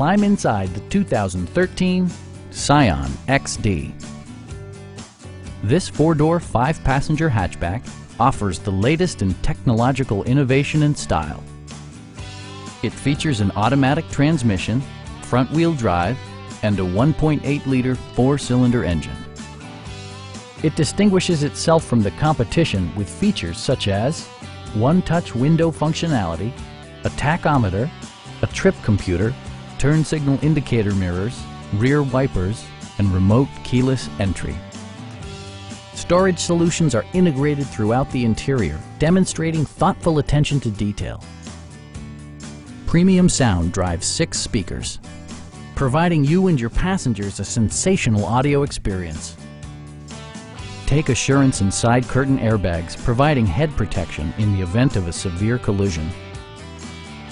Climb inside the 2013 Scion XD. This four-door, five-passenger hatchback offers the latest in technological innovation and style. It features an automatic transmission, front-wheel drive, and a 1.8-liter four-cylinder engine. It distinguishes itself from the competition with features such as one-touch window functionality, a tachometer, a trip computer, turn signal indicator mirrors, rear wipers, and remote keyless entry. Storage solutions are integrated throughout the interior, demonstrating thoughtful attention to detail. Premium sound drives 6 speakers, providing you and your passengers a sensational audio experience. Take assurance in side curtain airbags, providing head protection in the event of a severe collision.